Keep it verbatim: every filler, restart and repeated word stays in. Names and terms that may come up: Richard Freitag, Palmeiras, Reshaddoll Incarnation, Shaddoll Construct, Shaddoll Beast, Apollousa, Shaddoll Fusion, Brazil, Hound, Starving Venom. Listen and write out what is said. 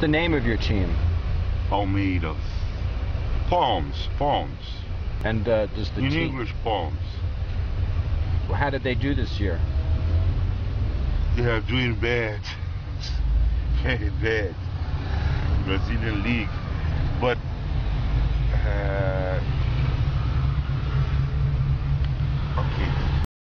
What's the name of your team? Palmeiras. Palms, palms. And uh, does the team... In English, palms. How did they do this year? They are doing bad. Very bad. Brazilian league. But